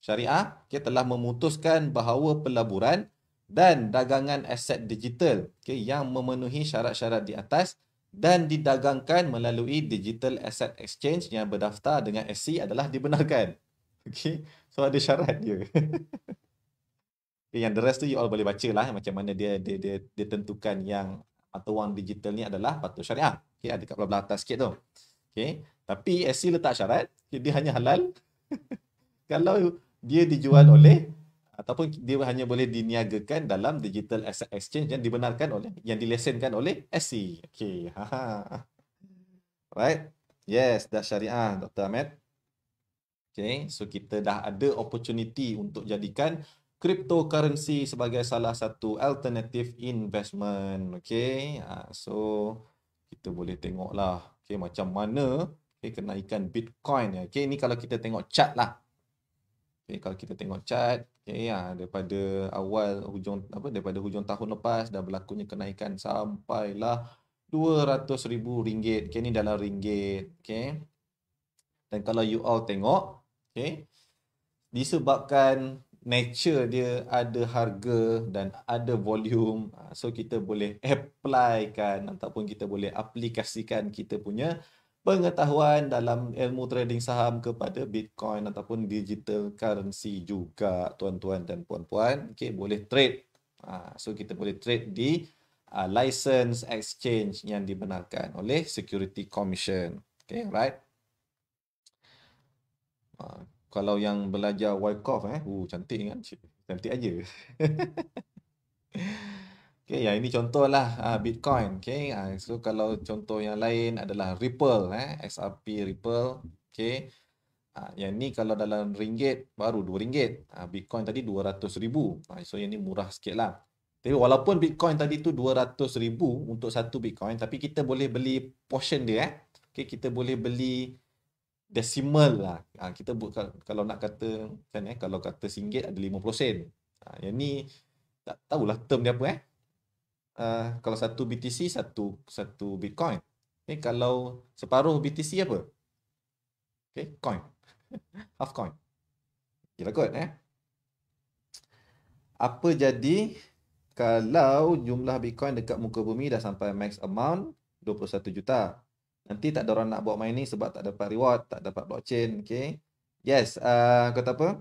syariah, okay, telah memutuskan bahawa pelaburan dan dagangan aset digital, okay, yang memenuhi syarat-syarat di atas dan didagangkan melalui digital asset exchange yang berdaftar dengan S C adalah dibenarkan. Okay, so ada syarat dia. Okay, yang the rest tu you all boleh baca lah macam mana dia dia, dia, dia tentukan yang mata wang digital ni adalah patuh syariah. Okay, ada kat belah-belah atas sikit tu. Okay, tapi S C letak syarat, okay, dia hanya halal kalau dia dijual oleh ataupun dia hanya boleh diniagakan dalam digital asset exchange yang dibenarkan oleh, yang dilesenkan oleh S C. Okey. Right? Yes, dah syariah Doktor Ahmed. Okey, so kita dah ada opportunity untuk jadikan cryptocurrency sebagai salah satu alternative investment. Okey. So kita boleh tengoklah, okey, macam mana, okey, kenaikan Bitcoin. Okey, ni kalau kita tengok chart lah. Okay, kalau kita tengok chart, okay, ya, daripada awal hujung apa daripada hujung tahun lepas dah berlakunya kenaikan sampailah dua ratus ribu ringgit. Okay, ni dalam ringgit, okay. Dan kalau you all tengok, okay, disebabkan nature dia ada harga dan ada volume, so kita boleh applykan ataupun kita boleh aplikasikan kita punya pengetahuan dalam ilmu trading saham kepada Bitcoin ataupun digital currency juga, tuan-tuan dan puan-puan. Okay, boleh trade. Ha, so, kita boleh trade di uh, license exchange yang dibenarkan oleh Security Commission. Okay, right? Ha, kalau yang belajar Wyckoff, eh, uh, cantik kan? Cantik aja. Okay, ya, ini contohlah uh, Bitcoin. Okay, uh, so kalau contoh yang lain adalah Ripple, eh, X R P Ripple. Okay, Ha, yang ni kalau dalam ringgit baru dua ringgit. Ha, Bitcoin tadi dua ratus ribu. Ha, so yang ni murah sikit lah. Tapi walaupun Bitcoin tadi tu dua ratus ribu untuk satu Bitcoin, tapi kita boleh beli portion dia. Eh. Okay, kita boleh beli decimal lah. Ha, kita buat, kalau nak kata, kan, eh, kalau kata singgit ada lima puluh sen. Ha, yang ni tak tahulah term dia apa. Eh. Uh, kalau satu B T C, satu, satu Bitcoin. Okay, kalau separuh B T C apa? Okay, coin. Half coin. Gila kot eh. Apa jadi kalau jumlah Bitcoin dekat muka bumi dah sampai max amount dua puluh satu juta. Nanti tak ada orang nak buat mining sebab tak dapat reward, tak dapat blockchain, okay? Yes, uh, kata apa?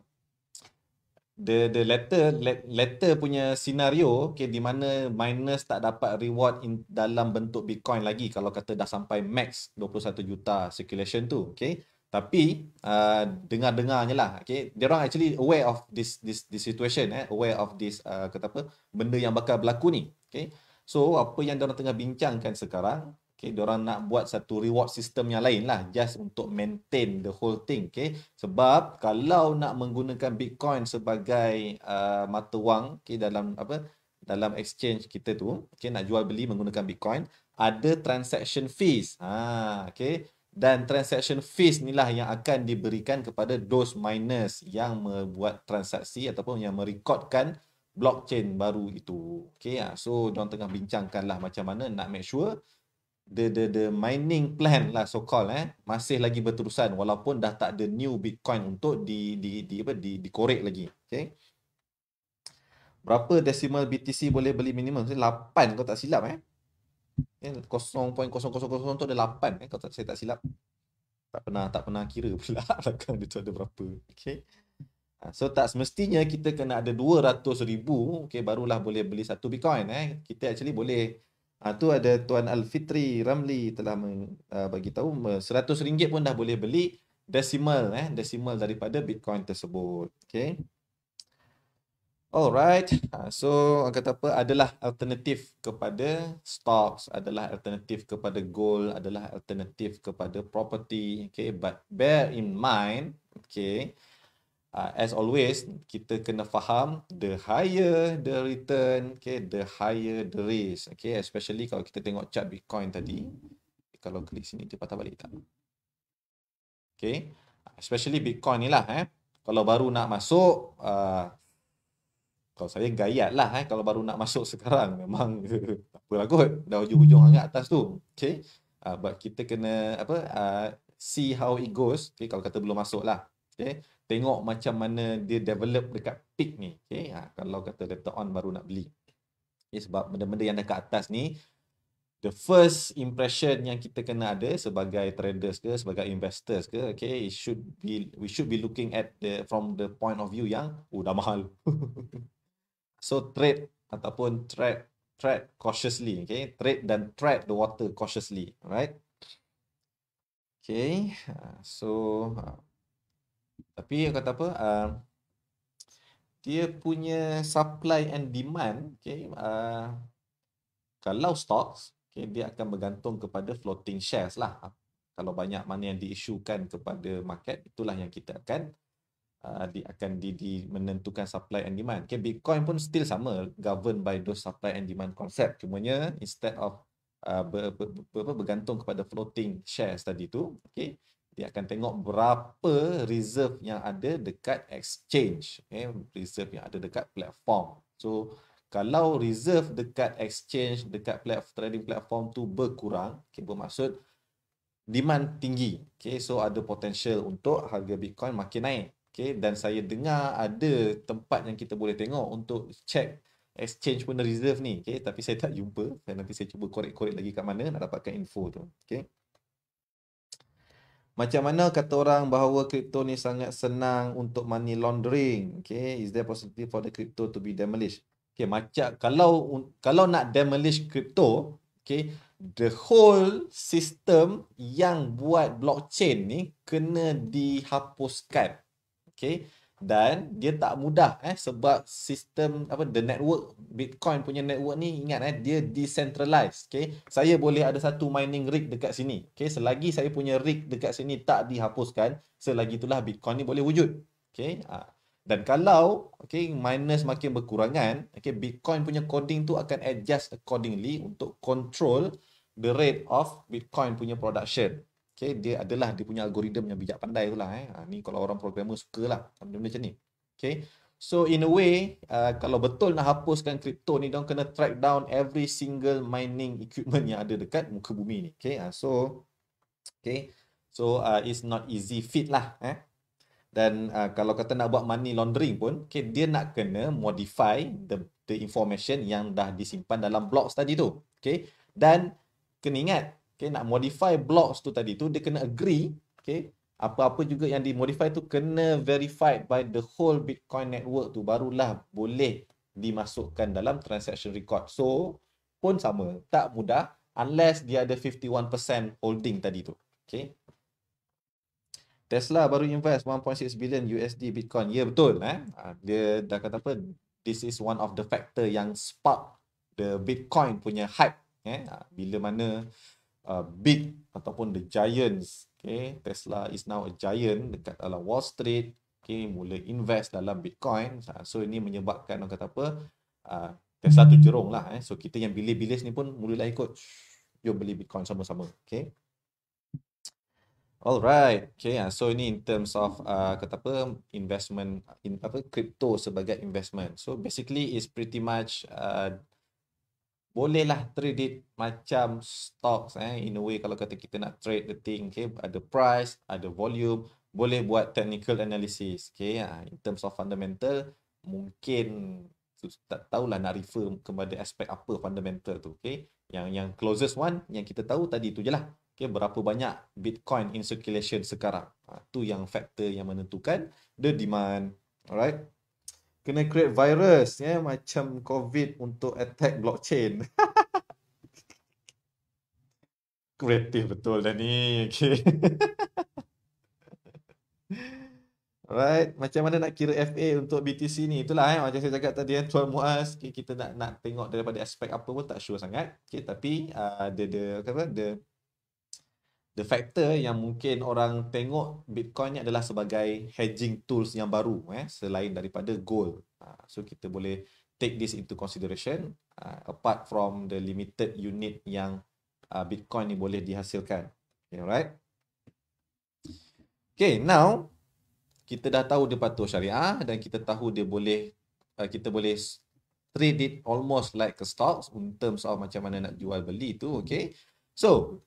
The the latter latter punya scenario, okay, di mana miners tak dapat reward in, dalam bentuk Bitcoin lagi kalau kata dah sampai max dua puluh satu juta circulation tu, okay? Tapi uh, dengar-dengarnya lah, okay, dia orang actually aware of this this this situation, eh, aware of this uh, kata apa benda yang bakal berlaku ni, okay. So apa yang dia orang tengah bincangkan sekarang, okay, dia orang nak buat satu reward system yang lain lah, just untuk maintain the whole thing, okay. Sebab kalau nak menggunakan Bitcoin sebagai uh, mata wang, okay, dalam apa dalam exchange kita tu, okay, nak jual beli menggunakan Bitcoin, ada transaction fees, ha, okay. Dan transaction fees inilah yang akan diberikan kepada those miners yang membuat transaksi ataupun yang merekodkan blockchain baru itu. Okay, so diorang tengah bincangkan lah macam mana nak make sure the, the, the mining plan lah so called eh, masih lagi berterusan walaupun dah tak ada new Bitcoin untuk di, di, di, apa, di, dikorek lagi. Okay. Berapa decimal B T C boleh beli minimum? lapan kalau tak silap eh. kosong perpuluhan kosong kosong kosong tu ada lapan eh, kalau tak, saya tak silap. Tak pernah tak pernah kira pula belakang dia tu ada berapa. Okay. So tak semestinya kita kena ada dua ratus ribu, okay, barulah boleh beli satu Bitcoin eh. Kita actually boleh. Ha, tu ada Tuan Alfitri Ramli telah men, uh, bagi tahu seratus ringgit pun dah boleh beli decimal eh, decimal daripada Bitcoin tersebut. Okay. Alright, so kata apa, adalah alternatif kepada stocks, adalah alternatif kepada gold, adalah alternatif kepada property, okay, but bear in mind, okay, uh, as always, kita kena faham the higher the return, okay, the higher the risk, okay, especially kalau kita tengok chart Bitcoin tadi, kalau klik sini dia patah balik tak? Okay, especially Bitcoin ni lah eh, kalau baru nak masuk, uh, kalau saya gayat lah eh, kalau baru nak masuk sekarang memang tak apalah kot, dah hujung-hujung hangat atas tu, okay. Uh, but kita kena apa uh, see how it goes, okay, kalau kata belum masuk lah, okay, tengok macam mana dia develop dekat peak ni, okay. Uh, kalau kata later on baru nak beli, okay, sebab benda-benda yang dekat atas ni the first impression yang kita kena ada sebagai traders ke, sebagai investors ke, okay, it should be, we should be looking at the from the point of view yang oh dah mahal. So trade ataupun trade trade cautiously, okay, trade dan tread the water cautiously, right? Okay, so tapi kata apa, uh, dia punya supply and demand, okay, uh, kalau stocks, okay, dia akan bergantung kepada floating shares lah. Kalau banyak mana yang diisukan kepada market, itulah yang kita akan Uh, di, akan di, di menentukan supply and demand. Okay, Bitcoin pun still sama, governed by those supply and demand concept. Cumanya instead of uh, ber, ber, ber, ber, bergantung kepada floating shares tadi tu, okay, dia akan tengok berapa reserve yang ada dekat exchange, okay, reserve yang ada dekat platform. So kalau reserve dekat exchange, dekat platform, trading platform tu berkurang, okay, bermaksud demand tinggi, okay, so ada potensial untuk harga Bitcoin makin naik. Okay, dan saya dengar ada tempat yang kita boleh tengok untuk check exchange punya reserve ni. Okay, tapi saya tak jumpa. Dan nanti saya cuba korek-korek lagi kat mana nak dapatkan info tu. Okay. Macam mana kata orang bahawa kripto ni sangat senang untuk money laundering? Okay, is there possibility for the crypto to be demolished? Okay, macam kalau kalau nak demolish crypto, okay, the whole system yang buat blockchain ni kena dihapuskan. Okay, dan dia tak mudah eh sebab sistem apa the network Bitcoin punya network ni, ingat eh dia decentralized. Okey, saya boleh ada satu mining rig dekat sini. Okey, selagi saya punya rig dekat sini tak dihapuskan, selagi itulah Bitcoin ni boleh wujud. Okey, ha. Dan kalau okey miners makin berkurangan, okey Bitcoin punya coding tu akan adjust accordingly untuk control the rate of Bitcoin punya production. Okay, dia adalah dia punya algoritma yang bijak pandai tu lah eh. Ha, ni kalau orang programmer suka lah benda-benda macam ni. Okay, so in a way, uh, kalau betul nak hapuskan kripto ni, diorang kena track down every single mining equipment yang ada dekat muka bumi ni. Okay, uh, so okay, so uh, it's not easy fit lah eh. Dan uh, kalau kata nak buat money laundering pun, okay, dia nak kena modify the, the information yang dah disimpan dalam blocks tadi tu. Okay, dan kena ingat, okay, nak modify blocks tu tadi tu, dia kena agree, okay, apa-apa juga yang dimodify tu kena verified by the whole Bitcoin network tu, barulah boleh dimasukkan dalam transaction record. So, pun sama, tak mudah unless dia ada fifty-one percent holding tadi tu, okay. Tesla baru invest one point six billion U S D Bitcoin. Ya, yeah, betul, eh? Dia dah kata apa, this is one of the factor yang spark the Bitcoin punya hype, eh? Bila mana Uh, big ataupun the giants, okay, Tesla is now a giant dekat dalam Wall Street, okay, mula invest dalam Bitcoin. So ini menyebabkan orang kata apa, uh, Tesla tu jerung lah eh. So kita yang bilis-bilis ni pun mulalah ikut, jom beli Bitcoin sama-sama, okay. Alright, okay, so ini in terms of uh, kata apa, investment in apa, crypto sebagai investment. So basically is pretty much uh, bolehlah trade it macam stocks eh, in a way. Kalau kata kita nak trade the thing, okay, ada price, ada volume, boleh buat technical analysis, okay. In terms of fundamental, mungkin tak tahulah nak refer kepada aspek apa fundamental tu, okay. Yang yang closest one yang kita tahu tadi tu je lah, okay, berapa banyak Bitcoin in circulation sekarang, ha, tu yang faktor yang menentukan the demand. Alright, kena create virus ya, macam COVID untuk attack blockchain. Kreatif betul dah ni. Okay. Alright, macam mana nak kira F A untuk B T C ni? Itulah eh, macam saya cakap tadi eh, Tuan Muaz, okay, kita nak nak tengok daripada aspek apa pun tak sure sangat. Okay, tapi uh, the the apa the the factor yang mungkin orang tengok Bitcoin ni adalah sebagai hedging tools yang baru eh, selain daripada gold. Uh, so kita boleh take this into consideration uh, apart from the limited unit yang uh, Bitcoin ni boleh dihasilkan. Okay, alright. Okay, now kita dah tahu dia patuh syariah dan kita tahu dia boleh uh, kita boleh trade it almost like a stocks in terms of macam mana nak jual beli tu, okay. So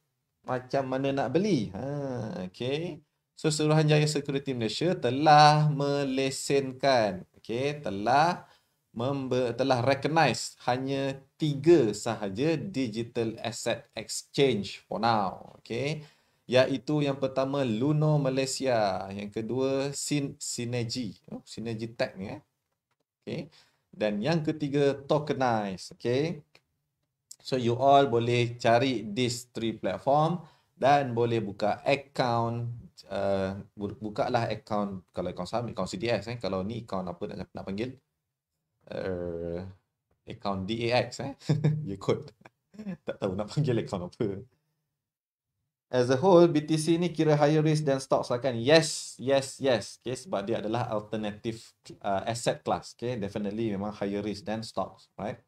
macam mana nak beli? Ha, okay. So, Suruhanjaya Security Malaysia telah melesenkan, okay, telah member, telah recognize hanya tiga sahaja digital asset exchange for now, okay. Iaitu yang pertama Luno Malaysia, yang kedua Sin Synergy, oh, Synergy Tech ni, eh? Okay. Dan yang ketiga Tokenize, okay. So you all boleh cari these three platform dan boleh buka account, uh, bukalah account, kalau account saham, account C D S eh, kalau ni account apa nak, nak panggil, uh, account D A X eh, you code, tak tahu nak panggil account apa. As a whole, B T C ni kira higher risk than stocks lah kan? Yes, yes, yes, okay, sebab dia adalah alternative uh, asset class, okay, definitely memang higher risk than stocks, right?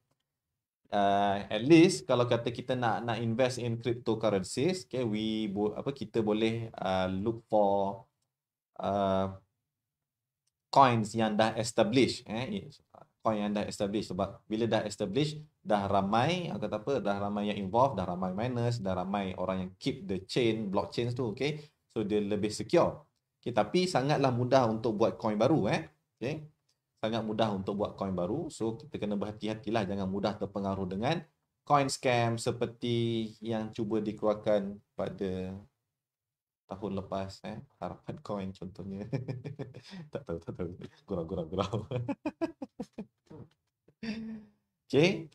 Uh, at least kalau kata kita nak nak invest in cryptocurrencies, okay, we bo, apa kita boleh uh, look for uh, coins yang dah established eh, coin yang dah established, sebab bila dah established dah ramai, kata apa, dah ramai yang involved, dah ramai miners, dah ramai orang yang keep the chain blockchains tu, okay, so dia lebih secure, okay, tapi sangatlah mudah untuk buat coin baru eh, okay. Sangat mudah untuk buat coin baru. So, kita kena berhati-hatilah. Jangan mudah terpengaruh dengan coin scam seperti yang cuba dikeluarkan pada tahun lepas. Eh? Harapan coin contohnya. tak tahu, tak tahu. Gurau, gurau, gurau. Okay.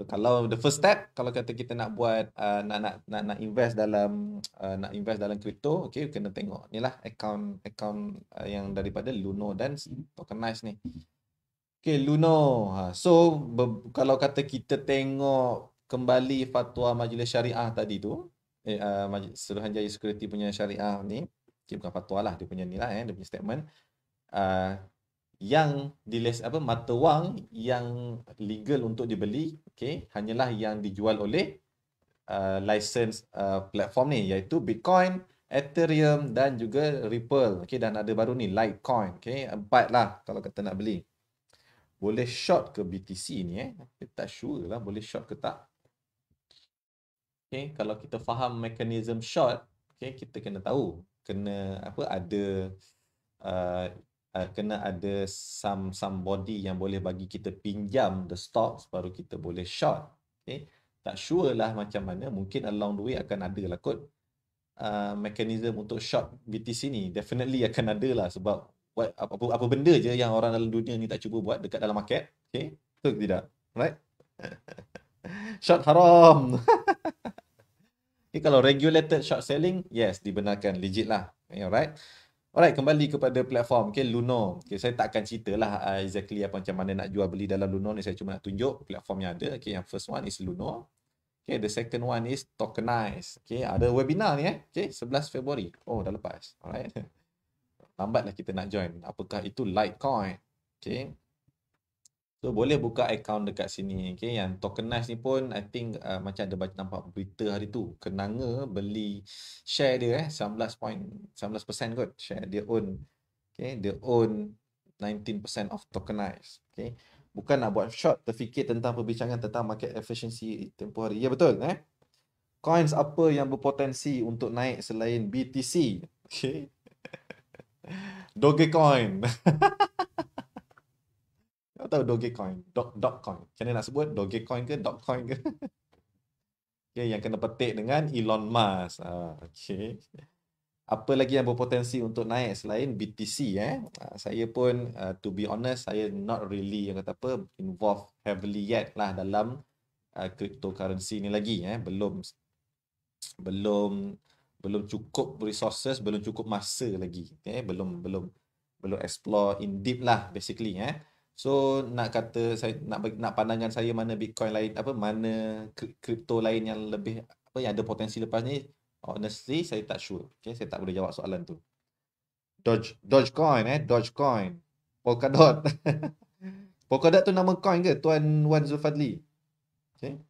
So, Kalau the first step, kalau kata kita nak buat uh, nak, nak nak nak invest dalam uh, nak invest dalam kripto, okey, kena tengok nilah account account uh, yang daripada Luno dan Tokenize ni. Okey, Luno. Ha, so kalau kata kita tengok kembali fatwa Majlis Syariah tadi tu, eh, uh, Suruhanjaya Security punya syariah ni, okay, bukan fatwa lah, dia punya nilah eh, dia punya statement. Uh, yang diles apa mata wang yang legal untuk dibeli, okey, hanyalah yang dijual oleh uh, license uh, platform ni, iaitu Bitcoin, Ethereum dan juga Ripple, okey, dan ada baru ni Litecoin, okey, empat lah kalau kata nak beli. Boleh short ke B T C ni eh, kita tak sure lah boleh short ke tak. Okey, kalau kita faham mekanisme short, okey, kita kena tahu kena apa ada uh, Uh, kena ada some somebody yang boleh bagi kita pinjam the stocks baru kita boleh short. Okay. Tak sure lah macam mana. Mungkin along the way akan ada lah kot uh, mekanisme untuk short B T C ni. Definitely akan ada lah sebab what, apa, apa, apa benda je yang orang dalam dunia ni tak cuba buat dekat dalam market. Okay. Betul ke tidak? Right? Short haram. Okay, kalau regulated short selling, yes, dibenarkan. Legit lah. Alright. Alright, kembali kepada platform, okay, Luno. Okay, saya tak akan ceritalah uh, exactly apa macam mana nak jual beli dalam Luno ni. Saya cuma nak tunjuk platform yang ada. Okay, yang first one is Luno. Okay, the second one is Tokenize. Okay, ada webinar ni eh. Okay, sebelas Februari. Oh, dah lepas. Alright. Lambatlah kita nak join. Apakah itu Litecoin? Okay. So, boleh buka account dekat sini. Okay, yang Tokenize ni pun, I think uh, macam ada baca nampak berita hari tu. Kenanga beli share dia eh, sembilan belas persen kot. Share dia own. Okay, dia own sembilan belas peratus of Tokenize. Okay, bukan nak buat short, terfikir tentang perbincangan tentang market efficiency tempoh hari. Ya, betul eh. Coins apa yang berpotensi untuk naik selain B T C? Okay. Dogecoin. Kau tahu Dogecoin, Dog, Dogcoin. Macam nak sebut? Dogecoin ke? Dogcoin ke? Okay, yang kena petik dengan Elon Musk. Ah, okay. Apa lagi yang berpotensi untuk naik selain B T C eh? Ah, saya pun, uh, to be honest, saya not really yang kata apa, involved heavily yet lah dalam uh, cryptocurrency ni lagi. Eh. Belum, belum, belum cukup resources, belum cukup masa lagi. Okay? Belum, belum, belum explore in deep lah basically. Eh. So nak kata saya nak nak pandangan saya mana Bitcoin lain apa mana kripto lain yang lebih apa yang ada potensi lepas ni, honestly saya tak sure. Okay, saya tak boleh jawab soalan tu. Doge Dogecoin eh Dogecoin, Polkadot. Polkadot tu nama coin ke Tuan Wan Zulfadli? Okay.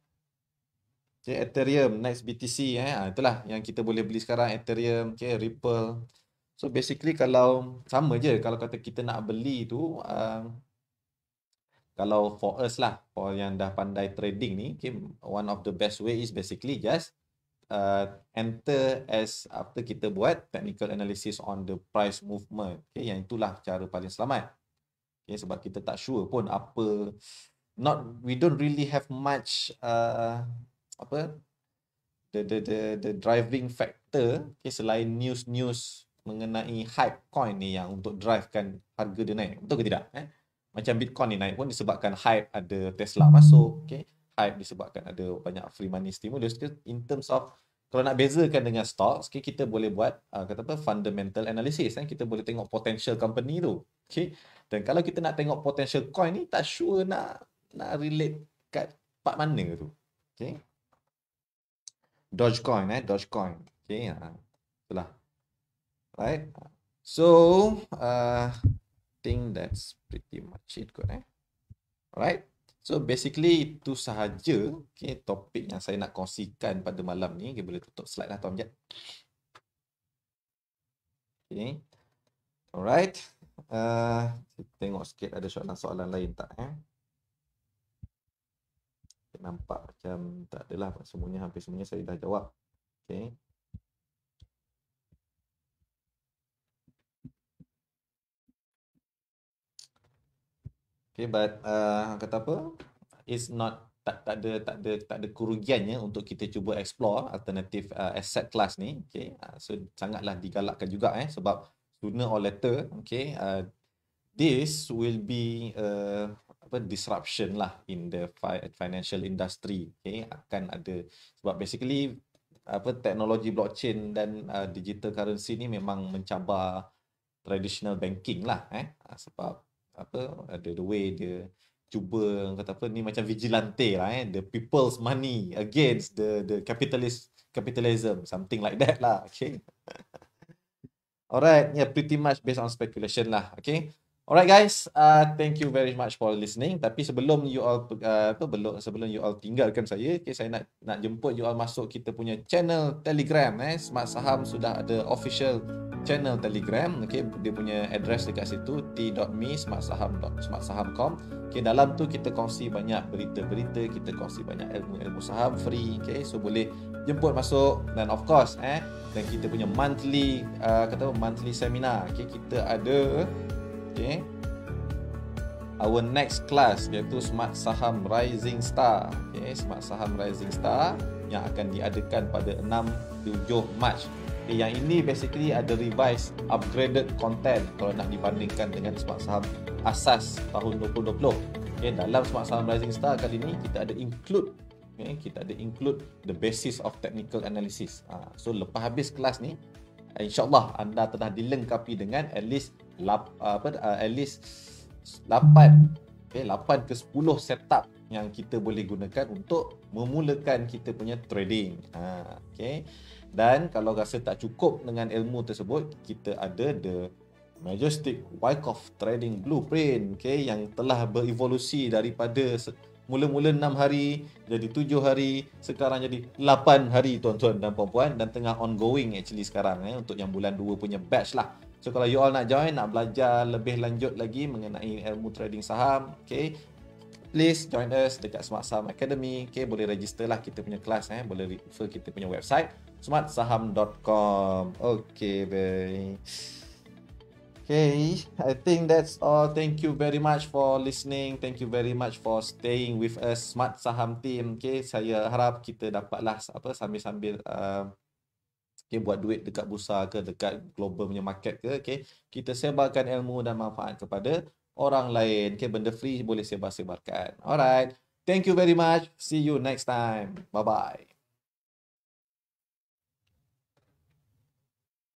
Okay, Ethereum, next B T C eh. Ha, itulah yang kita boleh beli sekarang, Ethereum, okay, Ripple. So basically kalau sama je kalau kata kita nak beli tu uh, kalau for us lah, for yang dah pandai trading ni, okay, one of the best way is basically just uh, enter as after kita buat technical analysis on the price movement. Okay, yang itulah cara paling selamat. Okay, sebab kita tak sure pun apa, not we don't really have much uh, apa the the the the driving factor. Okay, selain news-news mengenai hype coin ni yang untuk drivekan harga dia naik, betul ke tidak? Eh? Macam Bitcoin ni naik pun disebabkan hype ada Tesla masuk, okay? Hype disebabkan ada banyak free money stimulus. In terms of, kalau nak bezakan dengan stocks, okay, kita boleh buat uh, kata apa, fundamental analysis. Kan? Kita boleh tengok potential company tu. Okay? Dan kalau kita nak tengok potential coin ni, tak sure nak nak relate kat part mana tu. Okay? Dogecoin, eh? Dogecoin. Okay, ha. Itulah. Right? So, uh, think that's pretty much it kot eh. Alright. So basically itu sahaja okay, topik yang saya nak kongsikan pada malam ni. Okay, boleh tutup slide lah Tuan Jad. Okay. Alright. Uh, tengok sikit ada soalan-soalan lain tak eh. Nampak macam tak adalah semuanya, hampir semuanya saya dah jawab. Okay. Okay, but uh, kata apa, it's not tak tak ada tak ada tak ada kerugiannya untuk kita cuba explore alternative uh, asset class ni. Okay, uh, so sangatlah digalakkan juga eh sebab sooner or later, okay, uh, this will be uh, apa disruption lah in the fi financial industry. Okay, akan ada, sebab basically apa teknologi blockchain dan uh, digital currency ni memang mencabar traditional banking lah eh sebab apa ada the way dia cuba kata apa ni macam vigilante lah eh the people's money against the the capitalist capitalism something like that lah. Okay. Alright, yeah, pretty much based on speculation lah. Okay. Alright guys, uh, thank you very much for listening. Tapi sebelum you all uh, apa belum sebelum you all tinggalkan saya, okay, saya nak nak jemput you all masuk kita punya channel Telegram eh. Smart Saham sudah ada official channel Telegram. Okay, dia punya address dekat situ t dot m e slash smart saham dot com. Okay, dalam tu kita kongsi banyak berita-berita, kita kongsi banyak ilmu-ilmu saham free. Okay, so boleh jemput masuk dan of course eh dan kita punya monthly uh, kata monthly seminar. Okay, kita ada okay. Our next class iaitu Smart Saham Rising Star. Okay, Smart Saham Rising Star yang akan diadakan pada enam tujuh Mac. Okay, yang ini basically ada revised upgraded content kalau nak dibandingkan dengan Smart Saham Asas tahun dua ribu dua puluh. Okay, dalam Smart Saham Rising Star kali ini kita ada include okay, kita ada include the basis of technical analysis. Ha, so lepas habis kelas ni InsyaAllah anda telah dilengkapi dengan at least lap, apa, at least lapan ke sepuluh setup yang kita boleh gunakan untuk memulakan kita punya trading. Ha, okay. Dan kalau rasa tak cukup dengan ilmu tersebut, kita ada the Majestic Wyckoff Trading Blueprint okay, yang telah berevolusi daripada mula-mula enam hari, jadi tujuh hari, sekarang jadi lapan hari tuan-tuan dan puan-puan dan tengah ongoing actually sekarang eh, untuk yang bulan dua punya batch lah. So kalau you all nak join, nak belajar lebih lanjut lagi mengenai ilmu trading saham, okay, please join us dekat Smart Saham Academy. Okay, boleh register lah kita punya kelas, eh, boleh refer kita punya website smart saham dot com. Okay, bye. Okay, I think that's all. Thank you very much for listening. Thank you very much for staying with us, Smart Saham Team. Okay, saya harap kita dapatlah apa sambil-sambil uh, okay, buat duit dekat bursa ke, dekat global punya market ke. Okay, kita sebarkan ilmu dan manfaat kepada orang lain. Okay, benda free boleh sebar-sebarkan. Alright, thank you very much. See you next time. Bye-bye.